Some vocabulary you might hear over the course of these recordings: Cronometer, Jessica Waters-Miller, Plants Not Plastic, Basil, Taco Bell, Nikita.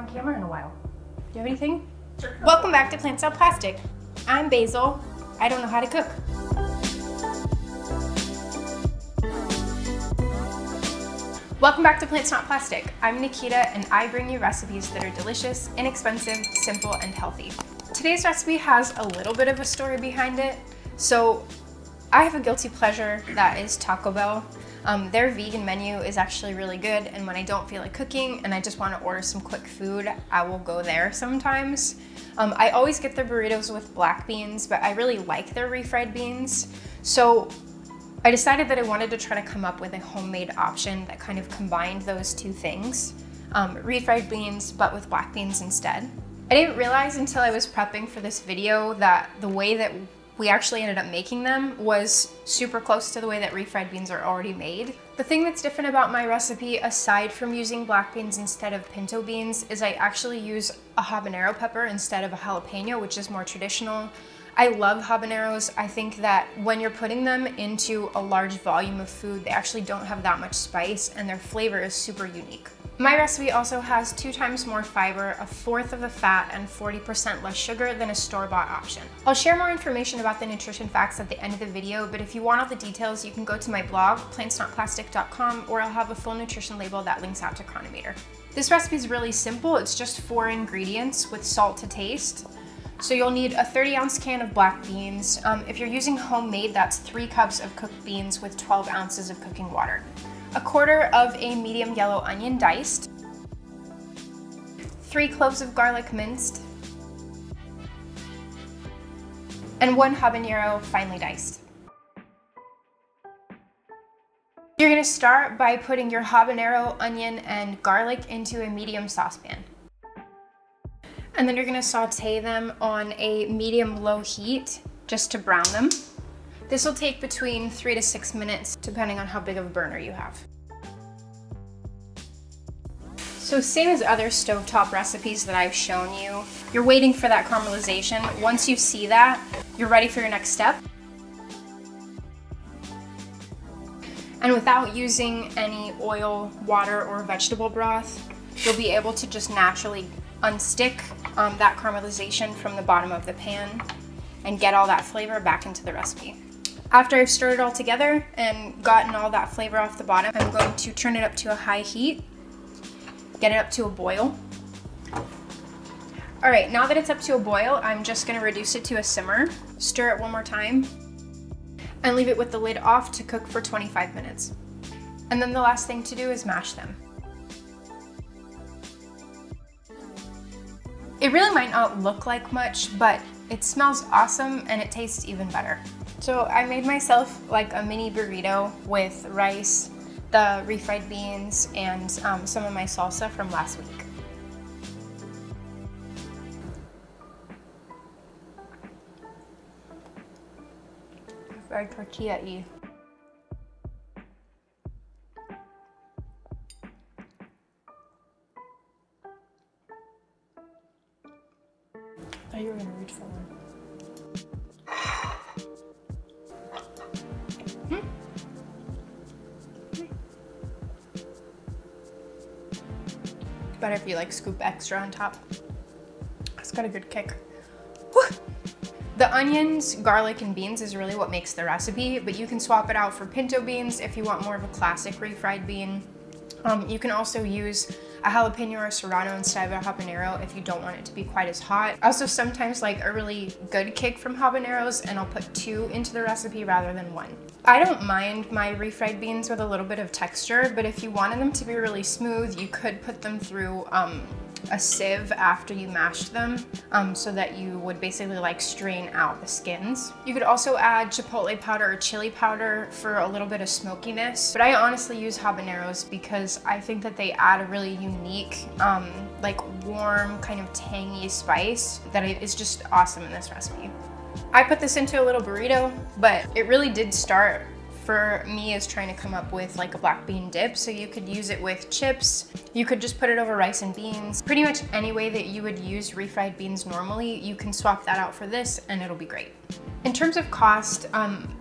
on camera in a while. Do you have anything? Sure. Welcome back to Plants Not Plastic. I'm Basil. I don't know how to cook. Welcome back to Plants Not Plastic. I'm Nikita and I bring you recipes that are delicious, inexpensive, simple, and healthy. Today's recipe has a little bit of a story behind it. So I have a guilty pleasure that is Taco Bell. Their vegan menu is actually really good, and when I don't feel like cooking and I just want to order some quick food, I will go there sometimes. I always get their burritos with black beans, but I really like their refried beans. So I decided that I wanted to try to come up with a homemade option that kind of combined those two things. Refried beans, but with black beans instead. I didn't realize until I was prepping for this video that the way that we actually ended up making them was super close to the way that refried beans are already made. The thing that's different about my recipe, aside from using black beans instead of pinto beans, is I actually use a habanero pepper instead of a jalapeno, which is more traditional. I love habaneros. I think that when you're putting them into a large volume of food, they actually don't have that much spice and their flavor is super unique. My recipe also has 2 times more fiber, 1/4 of the fat, and 40% less sugar than a store-bought option. I'll share more information about the nutrition facts at the end of the video, but if you want all the details, you can go to my blog, plantsnotplastic.com, or I'll have a full nutrition label that links out to Cronometer. This recipe is really simple. It's just 4 ingredients with salt to taste. So you'll need a 30-ounce can of black beans. If you're using homemade, that's 3 cups of cooked beans with 12 ounces of cooking water. 1/4 of a medium yellow onion diced, 3 cloves of garlic minced, and 1 habanero finely diced. You're gonna start by putting your habanero, onion, and garlic into a medium saucepan. And then you're gonna saute them on a medium-low heat just to brown them. This will take between 3 to 6 minutes, depending on how big of a burner you have. So same as other stovetop recipes that I've shown you, you're waiting for that caramelization. Once you see that, you're ready for your next step. And without using any oil, water, or vegetable broth, you'll be able to just naturally unstick that caramelization from the bottom of the pan and get all that flavor back into the recipe. After I've stirred it all together and gotten all that flavor off the bottom, I'm going to turn it up to a high heat, get it up to a boil. All right, now that it's up to a boil, I'm just gonna reduce it to a simmer, stir it 1 more time, and leave it with the lid off to cook for 25 minutes. And then the last thing to do is mash them. It really might not look like much, but it smells awesome and it tastes even better. So I made myself like a mini burrito with rice, the refried beans, and some of my salsa from last week. Very tortilla-y. I thought you were gonna reach for one. Better if you like scoop extra on top. It's got a good kick. Woo! The onions, garlic, and beans is really what makes the recipe, but you can swap it out for pinto beans if you want more of a classic refried bean. You can also use a jalapeno or a serrano instead of a habanero if you don't want it to be quite as hot. I also sometimes like a really good kick from habaneros, and I'll put 2 into the recipe rather than 1. I don't mind my refried beans with a little bit of texture, but if you wanted them to be really smooth, you could put them through a sieve after you mashed them so that you would basically like strain out the skins. You could also add chipotle powder or chili powder for a little bit of smokiness, but I honestly use habaneros because I think that they add a really unique like warm kind of tangy spice that is just awesome in this recipe. I put this into a little burrito, but it really did start for me as trying to come up with like a black bean dip. So you could use it with chips, you could just put it over rice and beans. Pretty much any way that you would use refried beans normally, you can swap that out for this and it'll be great. In terms of cost,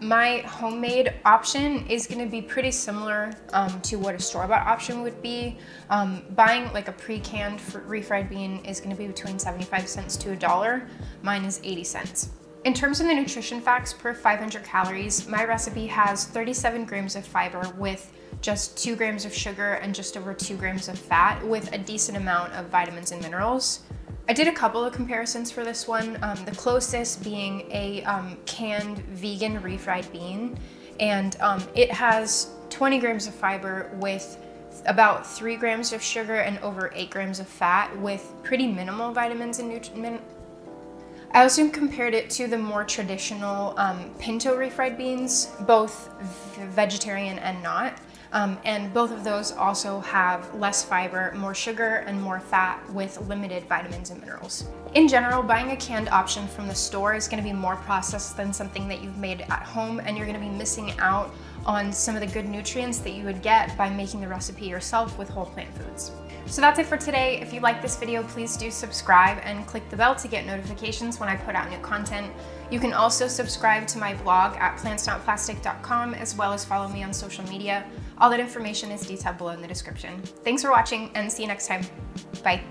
my homemade option is going to be pretty similar to what a store-bought option would be. Buying like a pre-canned refried bean is going to be between 75 cents to $1. Mine is 80 cents. In terms of the nutrition facts per 500 calories, my recipe has 37 grams of fiber with just 2 grams of sugar and just over 2 grams of fat with a decent amount of vitamins and minerals. I did a couple of comparisons for this one, the closest being a canned vegan refried bean, and it has 20 grams of fiber with about 3 grams of sugar and over 8 grams of fat with pretty minimal vitamins and nutrients. I also compared it to the more traditional pinto refried beans, both vegetarian and not. And both of those also have less fiber, more sugar, and more fat with limited vitamins and minerals. In general, buying a canned option from the store is going to be more processed than something that you've made at home, and you're going to be missing out on some of the good nutrients that you would get by making the recipe yourself with whole plant foods. So that's it for today. If you like this video, please do subscribe and click the bell to get notifications when I put out new content. You can also subscribe to my blog at plantsnotplastic.com, as well as follow me on social media. All that information is detailed below in the description. Thanks for watching, and see you next time. Bye.